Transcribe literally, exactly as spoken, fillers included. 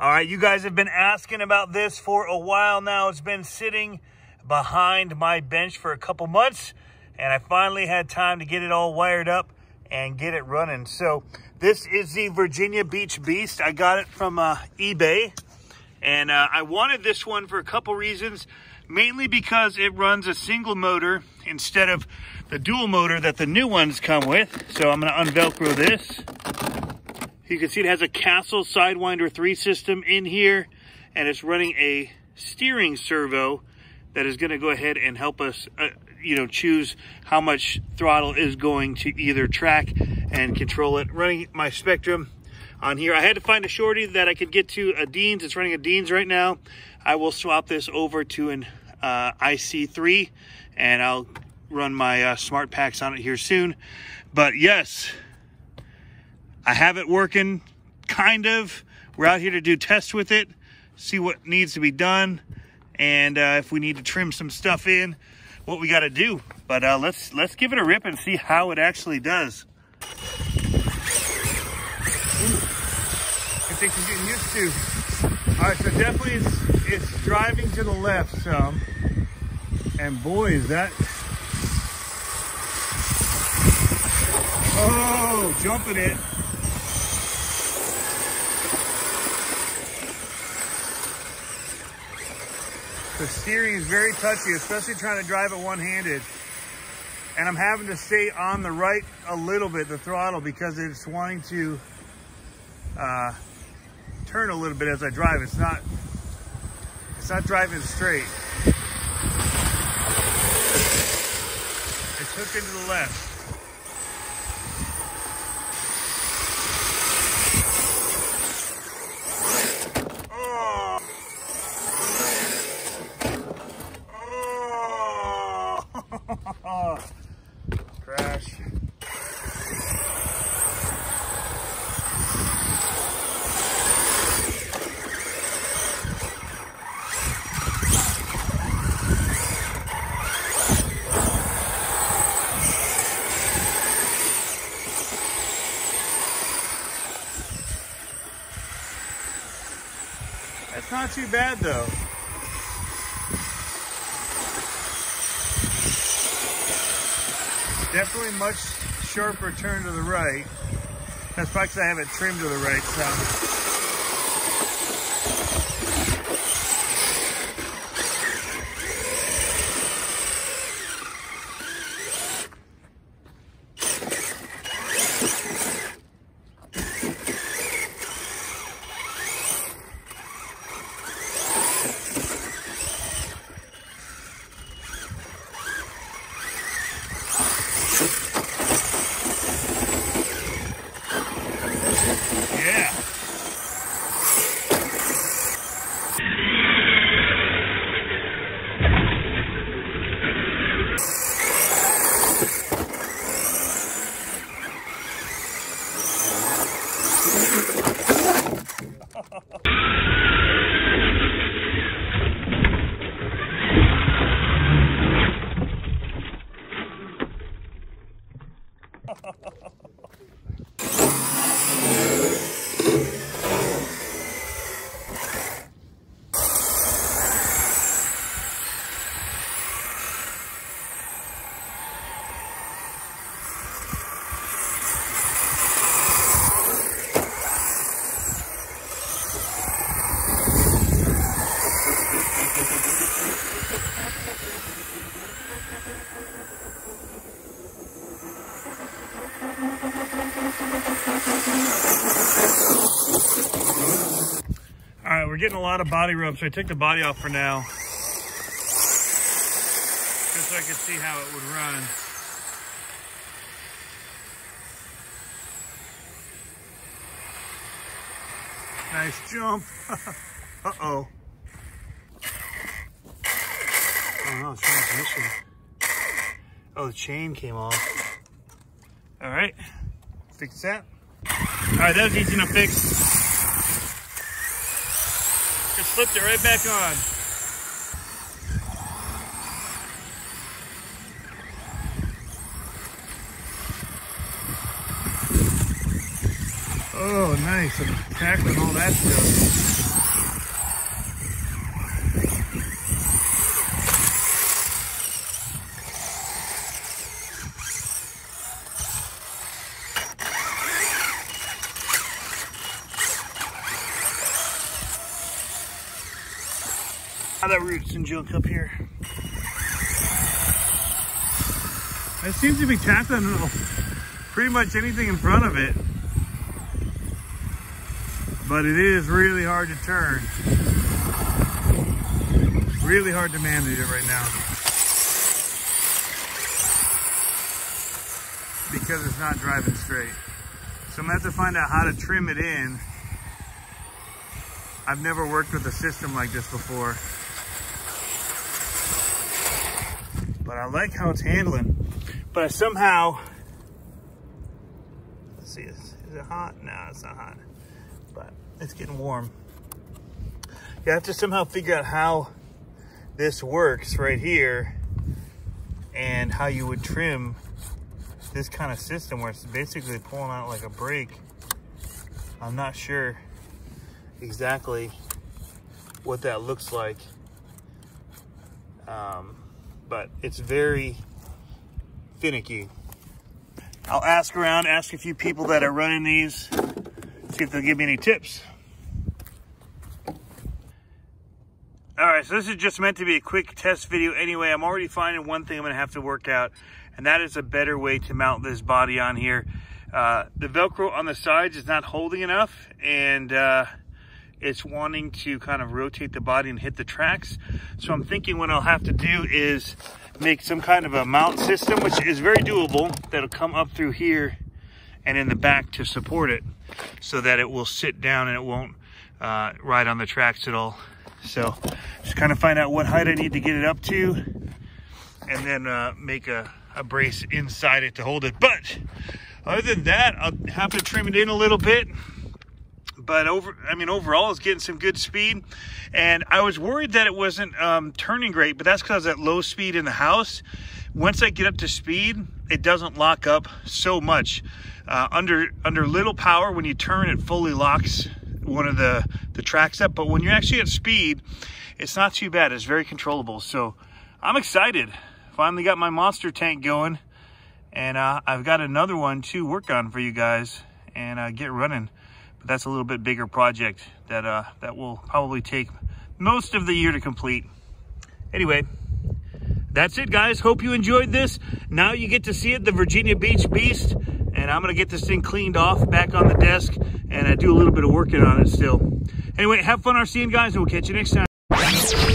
All right, you guys have been asking about this for a while now. It's been sitting behind my bench for a couple months, and I finally had time to get it all wired up and get it running. So this is the Virginia Beach Beast. I got it from uh, eBay, and uh, I wanted this one for a couple reasons, mainly because it runs a single motor instead of the dual motor that the new ones come with. So I'm gonna un-velcro this. You can see it has a Castle Sidewinder three system in here, and it's running a steering servo that is going to go ahead and help us, uh, you know, choose how much throttle is going to either track and control it. Running my Spectrum on here. I had to find a shorty that I could get to a Deans. It's running a Deans right now. I will swap this over to an uh, I C three, and I'll run my uh, SmartPaks on it here soon. But yes, I have it working, kind of. We're out here to do tests with it, see what needs to be done, and uh, if we need to trim some stuff in, what we got to do. But uh, let's let's give it a rip and see how it actually does. Ooh. I think he's getting used to. All right, so definitely it's, it's driving to the left some, and boy, is that. Oh, jumping it. The steering is very touchy, especially trying to drive it one-handed. And I'm having to stay on the right a little bit, the throttle, because it's wanting to uh, turn a little bit as I drive. It's not, it's not driving straight. It's hooked into the left. Crash. That's not too bad though. Definitely much sharper turn to the right. That's probably because I have it trimmed to the right, so. All right, we're getting a lot of body rub, so I took the body off for now, just so I could see how it would run. Nice jump. Uh-oh. Oh, no, transmission. Oh, the chain came off. All right, fix that. All right, that was easy enough to fix. Just flipped it right back on. Oh, nice. I'm tackling all that stuff. All that roots and junk up here. It seems to be tackling pretty much anything in front of it. But it is really hard to turn. Really hard to manage it right now. Because it's not driving straight. So I'm gonna have to find out how to trim it in. I've never worked with a system like this before. But I like how it's handling. But I somehow, let's see, is, is it hot? No, it's not hot, but it's getting warm. You have to somehow figure out how this works right here and how you would trim this kind of system where it's basically pulling out like a brake. I'm not sure exactly what that looks like. Um, but it's very finicky. I'll ask around, ask a few people that are running these, see if they'll give me any tips. All right, so this is just meant to be a quick test video anyway. I'm already finding one thing I'm gonna have to work out, and that is a better way to mount this body on here. Uh, the Velcro on the sides is not holding enough, and uh, it's wanting to kind of rotate the body and hit the tracks. So I'm thinking what I'll have to do is make some kind of a mount system, which is very doable, that'll come up through here and in the back to support it so that it will sit down and it won't uh, ride on the tracks at all. So just kind of find out what height I need to get it up to and then uh, make a, a brace inside it to hold it. But other than that, I'll have to trim it in a little bit. But over, I mean, overall, it's getting some good speed. And I was worried that it wasn't um, turning great, but that's because I was at low speed in the house. Once I get up to speed, it doesn't lock up so much. Uh, under under little power, when you turn, it fully locks one of the, the tracks up. But when you're actually at speed, it's not too bad. It's very controllable. So I'm excited. Finally got my monster tank going. And uh, I've got another one to work on for you guys and uh, get running. But that's a little bit bigger project that uh, that will probably take most of the year to complete. Anyway, that's it, guys. Hope you enjoyed this. Now you get to see it, the Virginia Beach Beast. And I'm going to get this thing cleaned off, back on the desk, and I do a little bit of working on it still. Anyway, have fun R C'ing, guys, and we'll catch you next time.